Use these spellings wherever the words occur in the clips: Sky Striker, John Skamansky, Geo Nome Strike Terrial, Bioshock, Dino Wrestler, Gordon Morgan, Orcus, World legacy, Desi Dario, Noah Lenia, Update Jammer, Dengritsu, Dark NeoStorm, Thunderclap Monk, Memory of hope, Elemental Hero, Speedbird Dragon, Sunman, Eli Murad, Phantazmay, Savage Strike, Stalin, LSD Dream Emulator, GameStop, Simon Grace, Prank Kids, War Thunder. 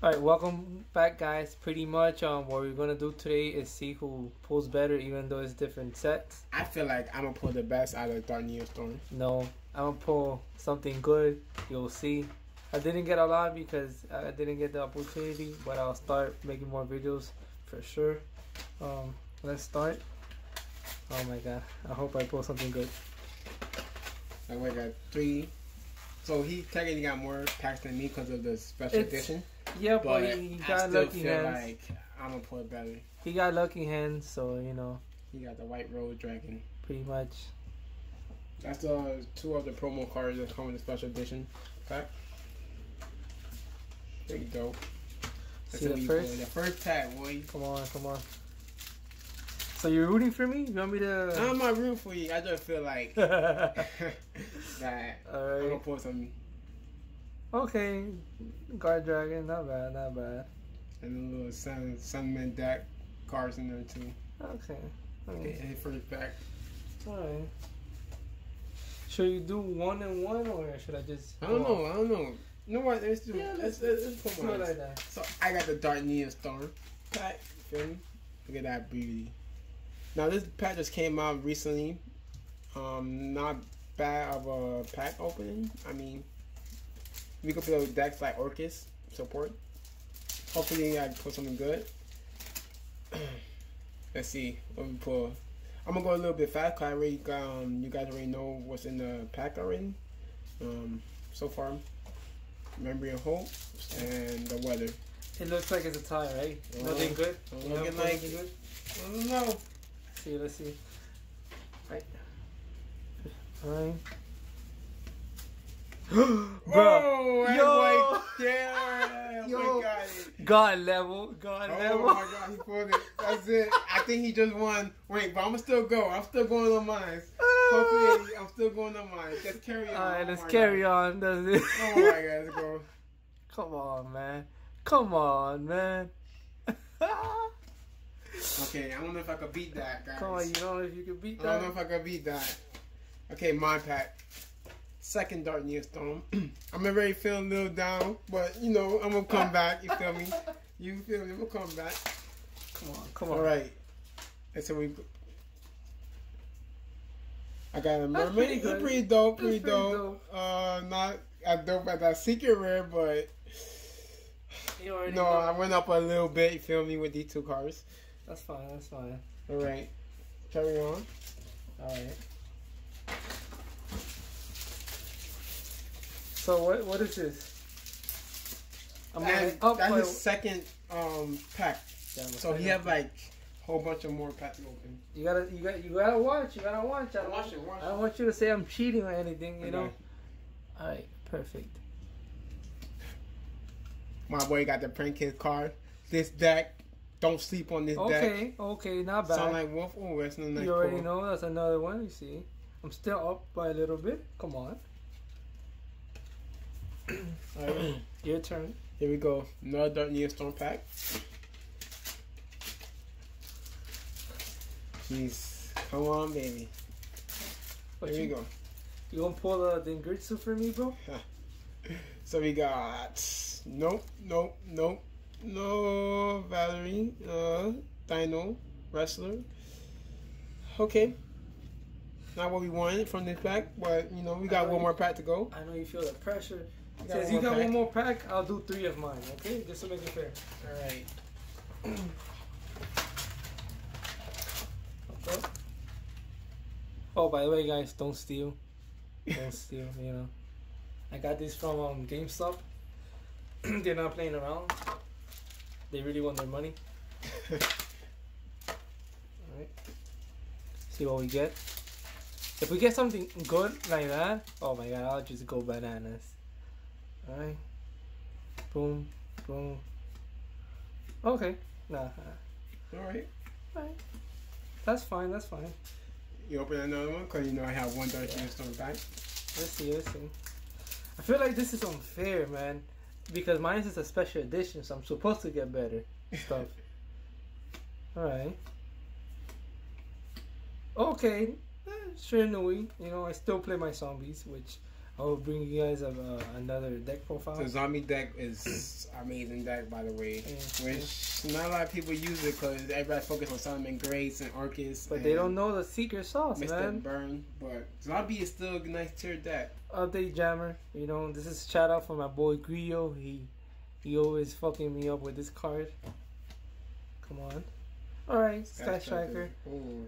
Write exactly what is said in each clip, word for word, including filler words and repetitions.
Alright, welcome back guys. Pretty much um, what we're going to do today is see who pulls better, even though it's different sets. I feel like I'm going to pull the best out of Dark NeoStorm. No, I'm going to pull something good. You'll see. I didn't get a lot because I didn't get the opportunity, but I'll start making more videos for sure. Um, let's start. Oh my god, I hope I pull something good. Oh my god, three. So he technically got more packs than me because of the special it's edition. Yeah, but he got I still lucky feel hands. Like I'm gonna pull it better. He got lucky hands, so you know. He got the White Road Dragon. Pretty much. That's uh, two of the promo cards that come in the special edition pack. There you go. That's See the first. The first tag, boy. Come on, come on. So you're rooting for me? You want me to? I'm not rooting for you. I just feel like that. All right. I'm gonna pull something. Okay, Guard Dragon, not bad, not bad. And a little Sun Sunman deck cards in there too. Okay. Okay. Hey, first back. Alright. Should you do one and one, or should I just? I don't know. Off? I don't know. You know what? Let's do. Yeah, let's let's, let's, let's pull like that. So I got the Dark NeoStorm pack. Feel me? Look at that beauty. Now this pack just came out recently. Um, not bad of a pack opening. I mean. We could play decks like Orcus support. Hopefully, I pull something good. Let's see what we pull. I'm gonna go a little bit fast because I already um you guys already know what's in the pack already. Um, so far, Memory of Hope and the Weather. It looks like it's a tie, right? Um, nothing good. You know, like, nothing good. I don't know. Let's see, let's see. Right. All right. Bro, yo, there. Yo. Got, it. God level, God oh level. Oh my god, he pulled it. That's it. I think he just won. Wait, but I'm gonna still go. I'm still going on mine. Hopefully, I'm still going on mine. Let's carry on. All right, let's oh carry god. on. Does it? Oh my god, let's go. Come on, man. Come on, man. Okay, I don't know if I could beat that, guys. Come on, you don't know if you could beat that. I don't know if I could beat that. Okay, my pack. Second Dark NeoStorm. I'm already feeling a little down, but you know, I'm gonna come back, you feel me? You feel me? I'm gonna come back. Come on, come on. Alright. And so we I got a mermaid. Pretty, pretty, pretty dope, pretty, pretty dope. dope. Uh not as dope as that secret rare, but you already no, know. I went up a little bit, you feel me, with these two cards. That's fine, that's fine. Alright. Carry on. Alright. So what what is this? I'm that's up that's his second um pack. Yeah, so he have like a whole bunch of more packs open. You gotta you got you gotta watch. You gotta watch. I don't, watch it, watch I don't want you to say I'm cheating or anything. You okay. know. All right, perfect. My boy got the Prank Kids card. This deck, don't sleep on this okay, deck. Okay, okay, not bad. Sound like Wolf or West? You like already cool. know that's another one. You see, I'm still up by a little bit. Come on. Alright, your turn. Here we go. Another Dark NeoStorm pack. Jeez. Come on, baby. What Here you, we go. You gonna pull uh, the Dengritsu for me, bro? So we got... Nope, nope, nope. No, Valerie. Uh, Dino Wrestler. Okay. Not what we wanted from this pack, but, you know, we got one more pack to go. I know you feel the pressure. Since you got pack. one more pack, I'll do three of mine, okay? Just to make it fair. Alright. Okay. Oh, by the way, guys, don't steal. Don't steal, you know. I got this from um, GameStop. They're not playing around. They really want their money. Alright. See what we get. If we get something good like that, oh my god, I'll just go bananas. Alright. Boom. Boom. Okay. Nah. Alright. Alright. That's fine. That's fine. You open another one? Because you know I have one Dark NeoStorm back. Let's see. Let's see. I feel like this is unfair, man. Because mine is a special edition, so I'm supposed to get better stuff. Alright. Okay. Eh, sure, Nui. You know, I still play my zombies, which... I'll bring you guys up, uh, another deck profile. The zombie deck is amazing deck, by the way. Yeah, which yeah. not a lot of people use it because everybody's focused on Simon Grace and Orcus. But and they don't know the secret sauce, Mister man. Mister Burn. But zombie is still a nice tier deck. Update Jammer. You know, this is a shout out for my boy Grio. He, he always fucking me up with this card. Come on. Alright, Sky Striker.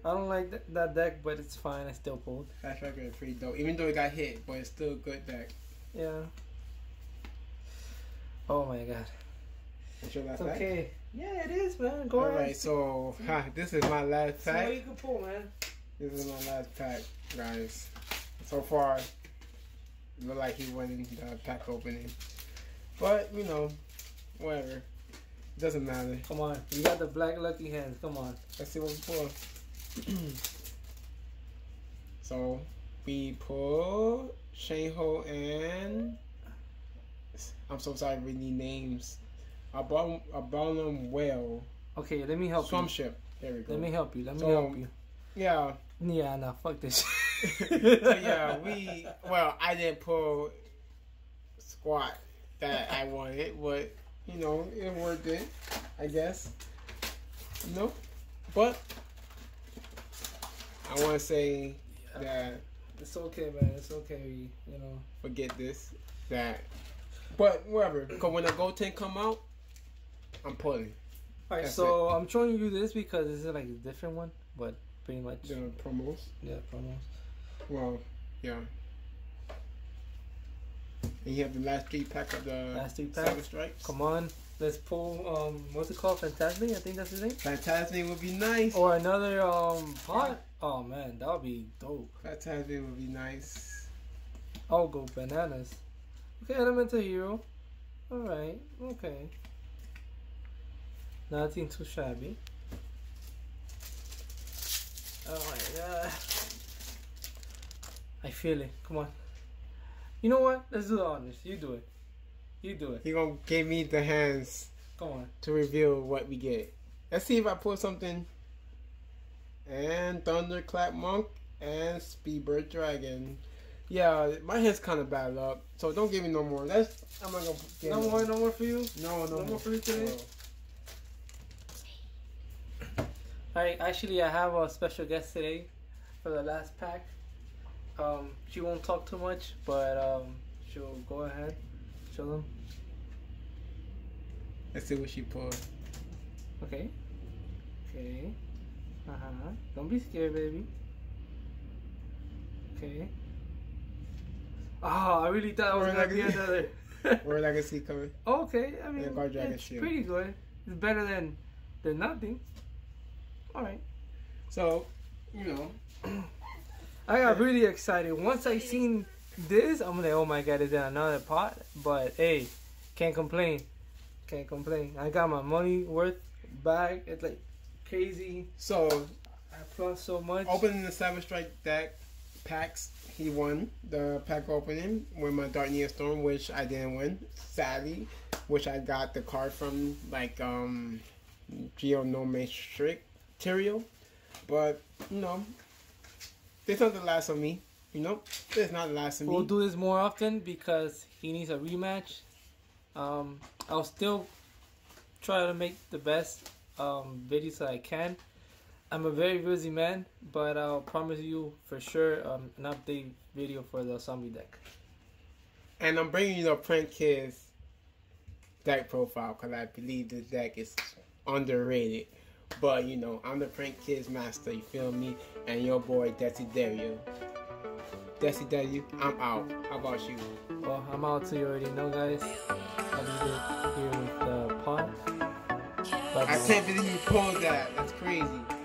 I don't like th that deck, but it's fine. I still pulled. Sky Striker is pretty dope. Even though it got hit, but it's still a good deck. Yeah. Oh my god. It's your last it's okay. pack? Yeah, it is, man. Go ahead. Alright, so ha, this is my last pack. So you can pull, man. This is my last pack, guys. So far, it looked like he won the pack opening. But, you know, whatever. Doesn't matter. Come on, you got the black lucky hands. Come on, let's see what we pull. So we pull Shane Ho and I'm so sorry we need names. About about them well. Okay, let me help Swamp you. Ship. There we go. Let me help you. Let me so, help you. Yeah. Yeah. Nah. Fuck this. So yeah. We. Well, I didn't pull squat that I wanted, but. You know, it worked it, I guess. Nope. But I want to say yeah. that it's okay, man. It's okay. You know, forget this. That. But whatever. Because when the Goten come out, I'm pulling. All right. That's so it. I'm showing you this because this is like a different one, but pretty much the promos. Yeah, promos. Well, yeah. And you have the last three pack of the last three pack. Savage Strike. Come on, let's pull. Um, what's it called? Phantazmay, I think that's his name. Phantazmay would be nice. Or another um pot. Yeah. Oh man, that would be dope. Phantazmay would be nice. I'll go bananas. Okay, Elemental Hero. All right. Okay. Nothing too shabby. Oh my god. I feel it. Come on. You know what? Let's do the honors. You do it. You do it. You're going to give me the hands. Come on. To reveal what we get. Let's see if I pull something. And Thunderclap Monk and Speedbird Dragon. Yeah, my hand's kind of battled up. So don't give me no more. That's, I'm not going to get No more, no more for you? No, no, no more. more for you today? No. Alright, actually I have a special guest today for the last pack. Um, she won't talk too much, but um, she'll go ahead, show them. Let's see what she pulled. Okay. Okay. Uh huh. Don't be scared, baby. Okay. Oh, I really thought I was gonna be another. World legacy coming. Okay, I mean, yeah, it's pretty good. It's better than than nothing. All right. So, you know. I got really excited. Once I seen this, I'm like, oh my god, is that another pot? But hey, can't complain. Can't complain. I got my money worth back. It's like crazy. So I applaud so much. Opening the Savage Strike deck packs, he won the pack opening with my Dark NeoStorm, which I didn't win, sadly. Which I got the card from like um Geo Nome Strike Terrial. But you know, it's not the last of me, you know. It's not the last of me. We'll do this more often because he needs a rematch. Um, I'll still try to make the best um, videos that I can. I'm a very busy man, but I'll promise you for sure um, an update video for the zombie deck. And I'm bringing you the Prank Kids deck profile because I believe this deck is underrated. But, you know, I'm the Prank Kids master, you feel me? And your boy, Desi Dario. Desi Dario, I'm out. How about you? Well, I'm out too, you already know, guys. I'll be here with the uh, pod. I can't believe you pulled that. That's crazy.